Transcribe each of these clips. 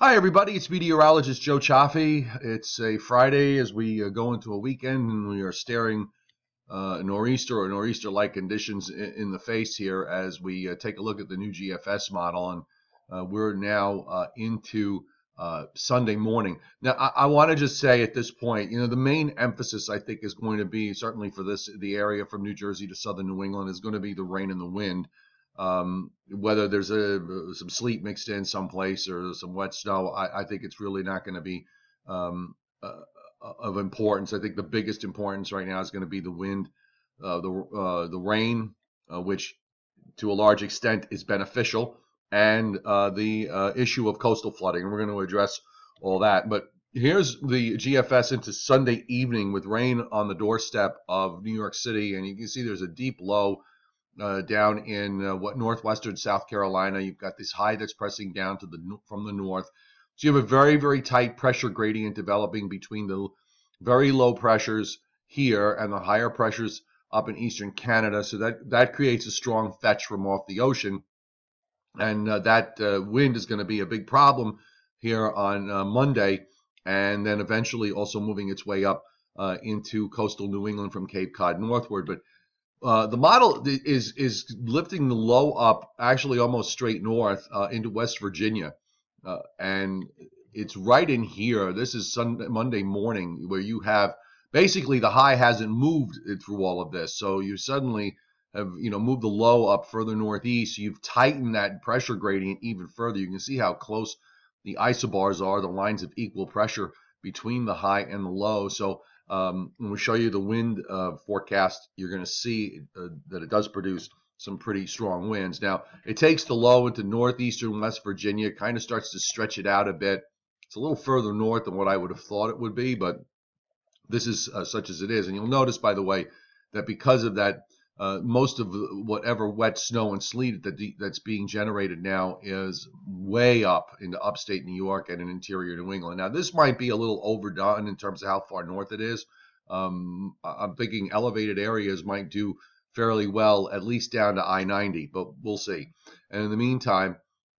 Hi, everybody. It's meteorologist Joe Cioffi. It's a Friday as we go into a weekend, and we are staring nor'easter or nor'easter-like conditions in the face here as we take a look at the new GFS model. And we're now into Sunday morning. Now, I want to just say at this point, the main emphasis I think is going to be, certainly for this, the area from New Jersey to southern New England, is going to be the rain and the wind. Whether there's some sleet mixed in someplace or some wet snow, I think it's really not going to be of importance. I think the biggest importance right now is going to be the wind, the rain, which to a large extent is beneficial, and the issue of coastal flooding. And we're going to address all that. But here's the GFS into Sunday evening with rain on the doorstep of New York City, and you can see there's a deep low down in northwestern South Carolina. You've got this high that's pressing down to from the north. So you have a very, very tight pressure gradient developing between the very low pressures here and the higher pressures up in eastern Canada. So that creates a strong fetch from off the ocean. And that wind is going to be a big problem here on Monday, and then eventually also moving its way up into coastal New England from Cape Cod northward. But the model is lifting the low up actually almost straight north into West Virginia, and it's right in here. This is Monday morning, where you have basically the high hasn't moved through all of this, so you suddenly have moved the low up further northeast. You've tightened that pressure gradient even further. You can see how close the isobars are, the lines of equal pressure between the high and the low. So when we show you the wind forecast, you're going to see that it does produce some pretty strong winds. Now, it takes the low into northeastern West Virginia, kind of starts to stretch it out a bit. It's a little further north than what I would have thought it would be, but this is such as it is. And you'll notice, by the way, that because of that, most of whatever wet snow and sleet that's being generated now is way up into upstate New York and in interior New England. Now, this might be a little overdone in terms of how far north it is. I'm thinking elevated areas might do fairly well, at least down to I-90, but we'll see. And in the meantime,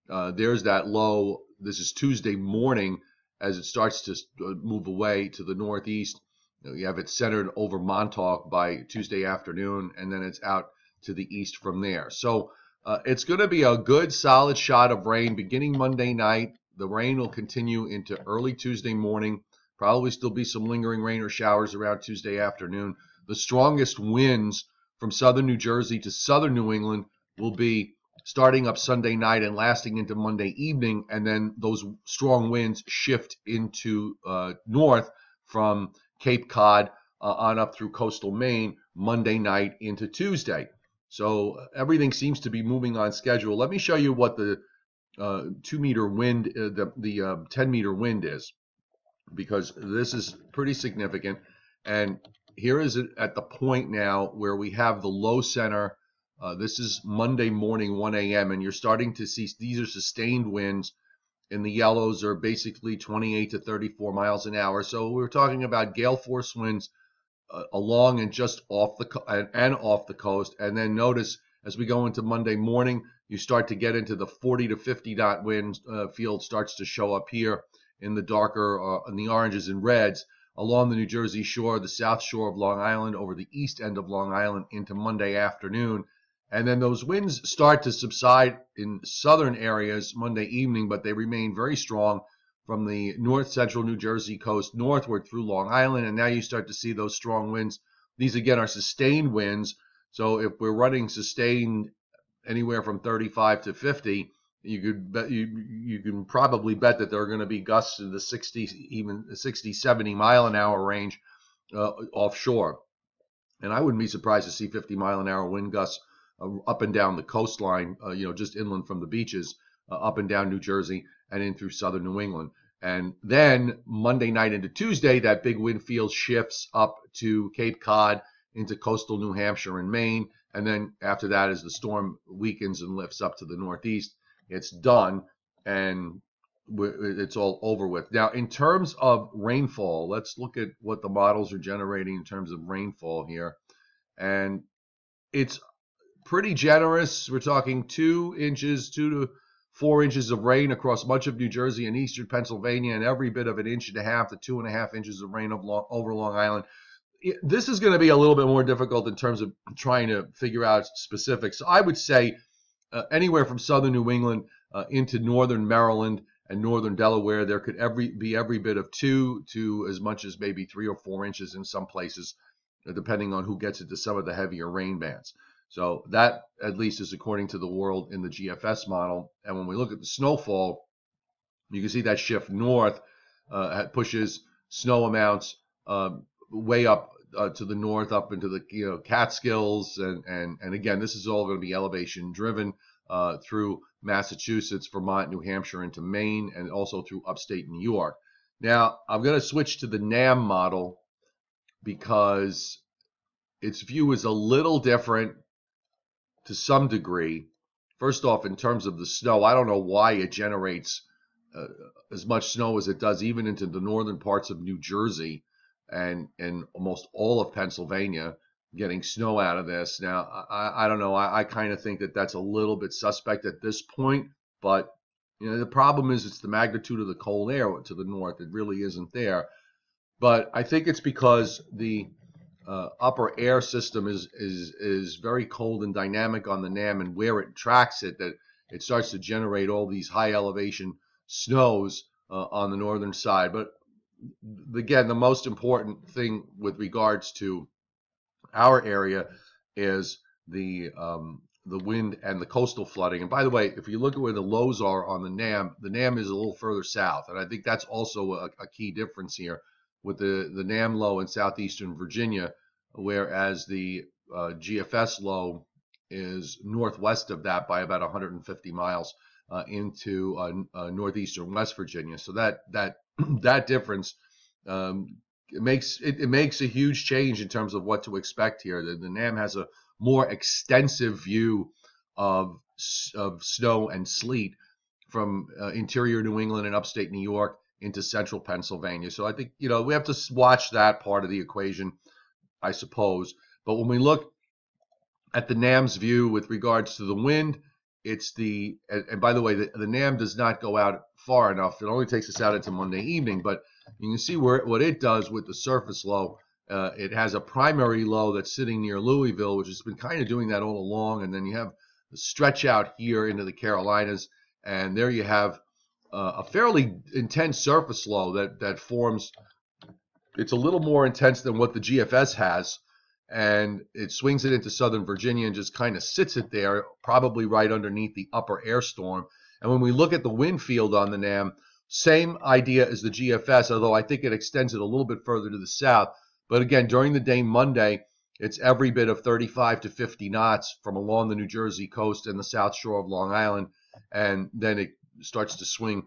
there's that low. This is Tuesday morning as it starts to move away to the northeast. You have it centered over Montauk by Tuesday afternoon, and then it's out to the east from there. So it's going to be a good, solid shot of rain beginning Monday night. The rain will continue into early Tuesday morning. Probably still be some lingering rain or showers around Tuesday afternoon. The strongest winds from southern New Jersey to southern New England will be starting up Sunday night and lasting into Monday evening, and then those strong winds shift into north from Cape Cod on up through coastal Maine Monday night into Tuesday. So everything seems to be moving on schedule. Let me show you what the 2-meter wind, the 10-meter wind is, because this is pretty significant. And here is it at the point now where we have the low center. This is Monday morning, 1 a.m., and you're starting to see these are sustained winds. And the yellows are basically 28 to 34 miles an hour. So we're talking about gale force winds along and just off the and off the coast. And then notice as we go into Monday morning, you start to get into the 40 to 50 knot wind field starts to show up here in the darker in the oranges and reds along the New Jersey shore, the south shore of Long Island, over the east end of Long Island into Monday afternoon. And then those winds start to subside in southern areas Monday evening, but they remain very strong from the north central New Jersey coast northward through Long Island. And now you start to see those strong winds. These, again, are sustained winds. So if we're running sustained anywhere from 35 to 50, you can probably bet that there are going to be gusts in the 60, even 60, 70 mile an hour range offshore. And I wouldn't be surprised to see 50 mile an hour wind gusts up and down the coastline, just inland from the beaches, up and down New Jersey and in through southern New England. And then Monday night into Tuesday, that big wind field shifts up to Cape Cod into coastal New Hampshire and Maine. And then after that, as the storm weakens and lifts up to the northeast, it's done and it's all over with. Now, in terms of rainfall, let's look at what the models are generating in terms of rainfall here. And it's pretty generous. We're talking 2 inches, 2 to 4 inches of rain across much of New Jersey and eastern Pennsylvania, and every bit of an inch and a half to 2.5 inches of rain over Long Island. This is going to be a little bit more difficult in terms of trying to figure out specifics. So I would say anywhere from southern New England into northern Maryland and northern Delaware, there could be every bit of 2 to as much as maybe 3 or 4 inches in some places, depending on who gets into some of the heavier rain bands. So that, at least, is according to the world in the GFS model. And when we look at the snowfall, you can see that shift north pushes snow amounts way up to the north, up into the Catskills, and again, this is all going to be elevation driven through Massachusetts, Vermont, New Hampshire, into Maine, and also through upstate New York. Now, I'm going to switch to the NAM model because its view is a little different. To some degree, first off, in terms of the snow, I don't know why it generates as much snow as it does, even into the northern parts of New Jersey and almost all of Pennsylvania, getting snow out of this. Now, I don't know. I kind of think that that's a little bit suspect at this point. But you know, the problem is it's the magnitude of the cold air to the north. It really isn't there. But I think it's because the upper air system is very cold and dynamic on the NAM, and where it tracks it, that it starts to generate all these high elevation snows on the northern side. But again, the most important thing with regards to our area is the wind and the coastal flooding. And by the way, if you look at where the lows are on the NAM is a little further south, and I think that's also a key difference here with the NAM low in southeastern Virginia, whereas the GFS low is northwest of that by about 150 miles into northeastern West Virginia. So that difference it makes a huge change in terms of what to expect here. The NAM has a more extensive view of snow and sleet from interior New England and upstate New York into central Pennsylvania. So I think, you know, we have to watch that part of the equation, I suppose. But when we look at the NAM's view with regards to the wind, it's and by the way, the NAM does not go out far enough. It only takes us out into Monday evening, but you can see what it does with the surface low. It has a primary low that's sitting near Louisville, which has been kind of doing that all along. And then you have the stretch out here into the Carolinas, and there you have a fairly intense surface low that forms. It's a little more intense than what the GFS has, and it swings it into southern Virginia and just kind of sits it there, probably right underneath the upper air storm. And when we look at the wind field on the NAM, same idea as the GFS, although I think it extends it a little bit further to the south. But again, during the day Monday, it's every bit of 35 to 50 knots from along the New Jersey coast and the south shore of Long Island, and then it starts to swing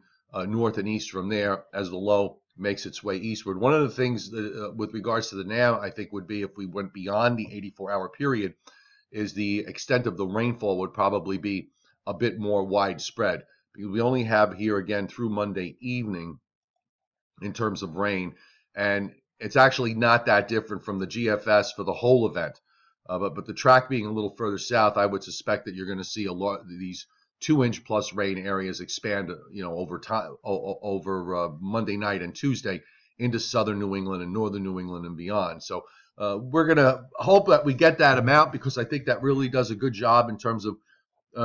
north and east from there as the low makes its way eastward. One of the things that, with regards to the NAM, I think would be if we went beyond the 84-hour period, is the extent of the rainfall would probably be a bit more widespread, because we only have here again through Monday evening in terms of rain, and it's actually not that different from the GFS for the whole event. But the track being a little further south, I would suspect that you're going to see a lot of these 2-inch plus rain areas expand, you know, over time, over Monday night and Tuesday into southern New England and northern New England and beyond. So we're going to hope that we get that amount, because I think that really does a good job in terms of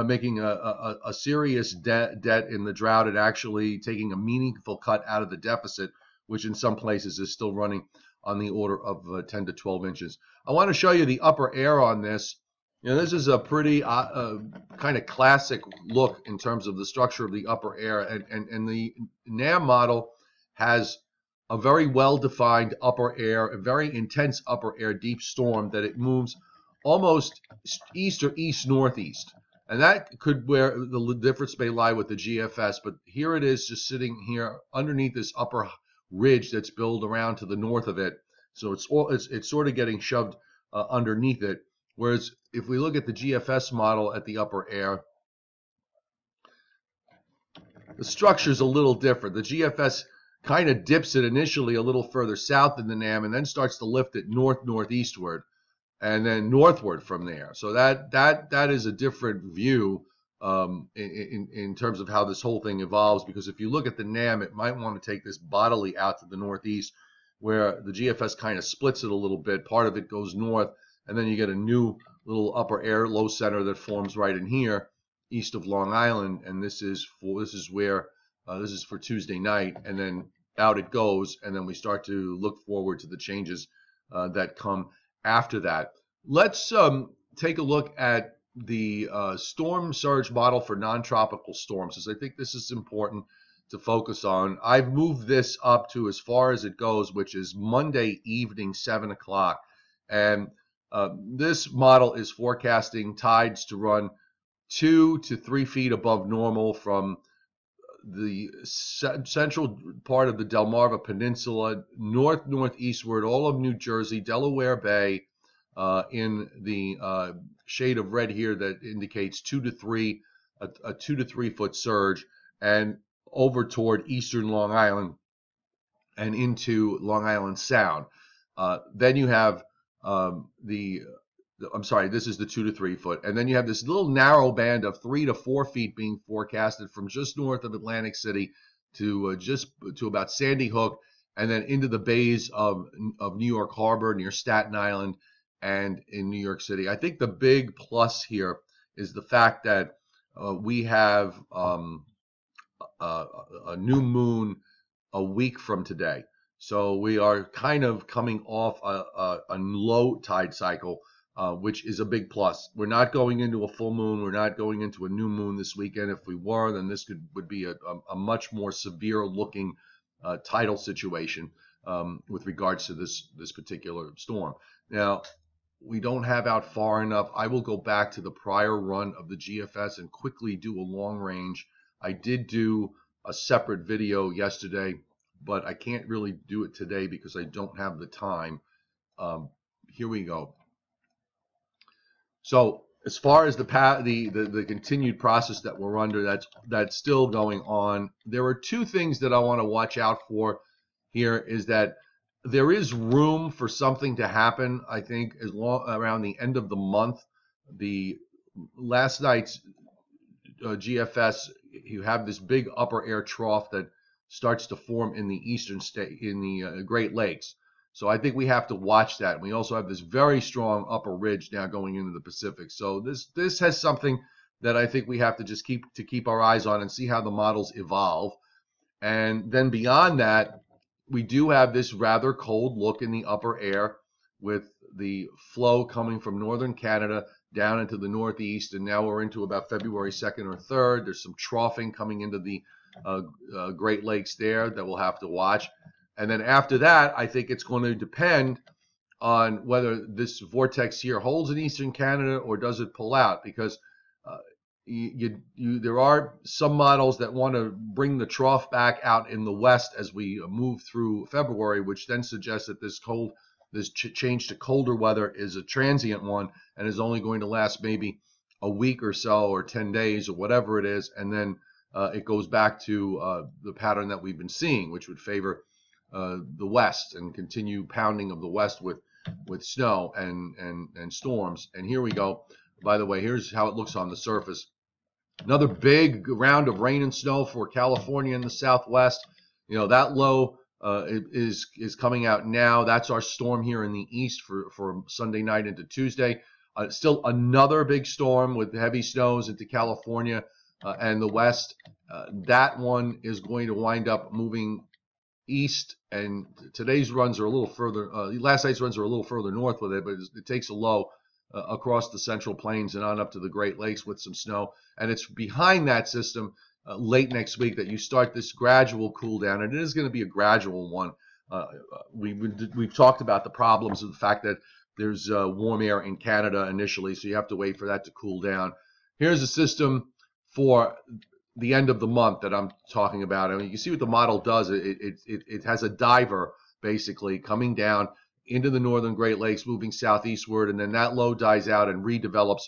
making a serious debt in the drought and actually taking a meaningful cut out of the deficit, which in some places is still running on the order of 10 to 12 inches. I want to show you the upper air on this. You know, this is a pretty kind of classic look in terms of the structure of the upper air, and the NAM model has a very well-defined upper air, a very intense upper air deep storm that it moves almost east or east-northeast, and that could where the difference may lie with the GFS, but here it is just sitting here underneath this upper ridge that's built around to the north of it, so it's sort of getting shoved underneath it. Whereas if we look at the GFS model at the upper air, the structure is a little different. The GFS kind of dips it initially a little further south than the NAM, and then starts to lift it north-northeastward and then northward from there. So that is a different view in terms of how this whole thing evolves, because if you look at the NAM, it might want to take this bodily out to the northeast, where the GFS kind of splits it a little bit. Part of it goes north, and then you get a new little upper air low center that forms right in here, east of Long Island, and this is for Tuesday night, and then out it goes, and then we start to look forward to the changes that come after that. Let's take a look at the storm surge model for non-tropical storms, as I think this is important to focus on. I've moved this up to as far as it goes, which is Monday evening, 7 o'clock, and this model is forecasting tides to run 2 to 3 feet above normal from the central part of the Delmarva Peninsula, northeastward, all of New Jersey, Delaware Bay, in the shade of red here that indicates a 2 to 3 foot surge, and over toward eastern Long Island and into Long Island Sound. Then you have this is the 2 to 3 foot. And then you have this little narrow band of 3 to 4 feet being forecasted from just north of Atlantic City to about Sandy Hook, and then into the bays of New York Harbor, near Staten Island, and in New York City. I think the big plus here is the fact that we have a new moon a week from today. So we are kind of coming off a low tide cycle, which is a big plus. We're not going into a full moon. We're not going into a new moon this weekend. If we were, then this would be a much more severe looking tidal situation with regards to this particular storm. Now, we don't have out far enough. I will go back to the prior run of the GFS and quickly do a long range. I did do a separate video yesterday, but I can't really do it today because I don't have the time. Here we go. So as far as the continued process that we're under, that's still going on. There are two things that I want to watch out for here, is that there is room for something to happen, I think, as long around the end of the month. The last night's GFS, you have this big upper air trough that starts to form in the eastern state, in the Great Lakes. So I think we have to watch that. We also have this very strong upper ridge now going into the Pacific. So this has something that I think we have to just keep our eyes on and see how the models evolve. And then beyond that, we do have this rather cold look in the upper air with the flow coming from northern Canada down into the northeast, and now we're into about February 2nd or 3rd. There's some troughing coming into the Great Lakes there that we'll have to watch. And then after that, I think it's going to depend on whether this vortex here holds in eastern Canada or does it pull out, because there are some models that want to bring the trough back out in the west as we move through February, which then suggests that this change to colder weather is a transient one and is only going to last maybe a week or so, or 10 days or whatever it is, and then it goes back to the pattern that we've been seeing, which would favor the west and continue pounding of the west with snow and storms. And here we go. By the way, here's how it looks on the surface. Another big round of rain and snow for California in the southwest. You know, that low is coming out now. That's our storm here in the east for Sunday night into Tuesday. Still another big storm with heavy snows into California and the west. That one is going to wind up moving east, and today's runs are a little further, last night's runs are a little further north with it, but it takes a low across the central plains and on up to the Great Lakes with some snow. And it's behind that system late next week that you start this gradual cool down, and it is going to be a gradual one. We've talked about the problems of the fact that there's warm air in Canada initially, so you have to wait for that to cool down. Here's a system for the end of the month that I'm talking about. I mean, you see what the model does. It has a diver basically coming down into the northern Great Lakes, moving southeastward, and then that low dies out and redevelops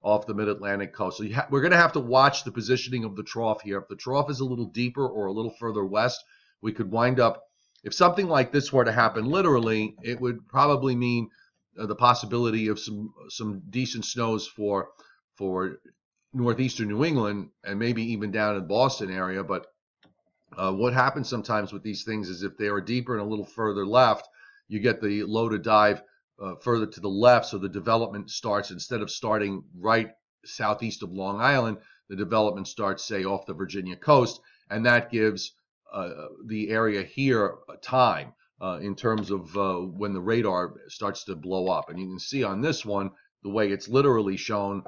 off the mid-Atlantic coast. So we're going to have to watch the positioning of the trough here. If the trough is a little deeper or a little further west, we could wind up, if something like this were to happen literally, it would probably mean the possibility of some decent snows for northeastern New England and maybe even down in the Boston area. But what happens sometimes with these things is if they are deeper and a little further left, you get the low to dive further to the left. So the development starts, instead of starting right southeast of Long Island, the development starts, say, off the Virginia coast. And that gives the area here time in terms of when the radar starts to blow up. And you can see on this one, the way it's literally shown,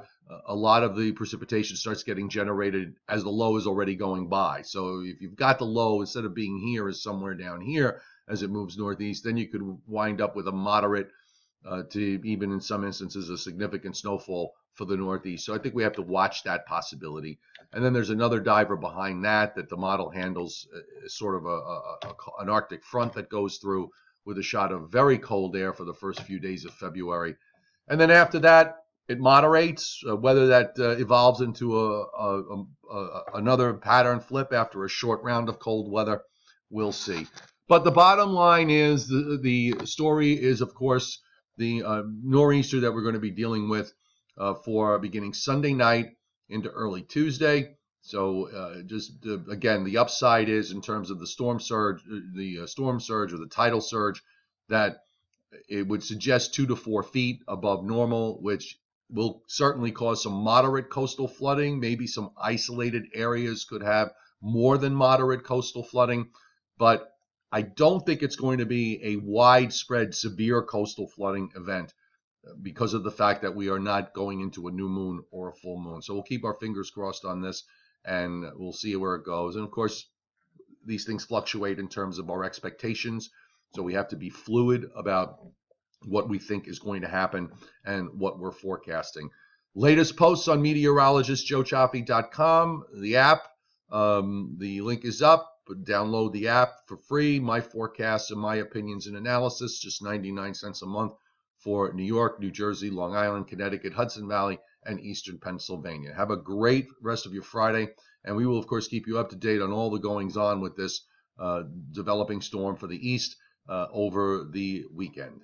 a lot of the precipitation starts getting generated as the low is already going by. So if you've got the low, instead of being here, is somewhere down here as it moves northeast, then you could wind up with a moderate to even in some instances a significant snowfall for the northeast. So I think we have to watch that possibility. And then there's another diver behind that that the model handles as sort of an Arctic front that goes through with a shot of very cold air for the first few days of February. And then after that, it moderates. Whether that evolves into another pattern flip after a short round of cold weather, we'll see. But the bottom line is the story is, of course, the nor'easter that we're going to be dealing with for beginning Sunday night into early Tuesday. So again, the upside is in terms of the storm surge, or the tidal surge, that it would suggest 2 to 4 feet above normal, which will certainly cause some moderate coastal flooding. Maybe some isolated areas could have more than moderate coastal flooding, but I don't think it's going to be a widespread severe coastal flooding event because of the fact that we are not going into a new moon or a full moon. So we'll keep our fingers crossed on this and we'll see where it goes. And of course, these things fluctuate in terms of our expectations. So we have to be fluid about what we think is going to happen and what we're forecasting. Latest posts on meteorologistjoecioffi.com, the app. The link is up. Download the app for free. My forecasts and my opinions and analysis, just 99 cents a month for New York, New Jersey, Long Island, Connecticut, Hudson Valley, and Eastern Pennsylvania. Have a great rest of your Friday. And we will, of course, keep you up to date on all the goings-on with this developing storm for the East over the weekend.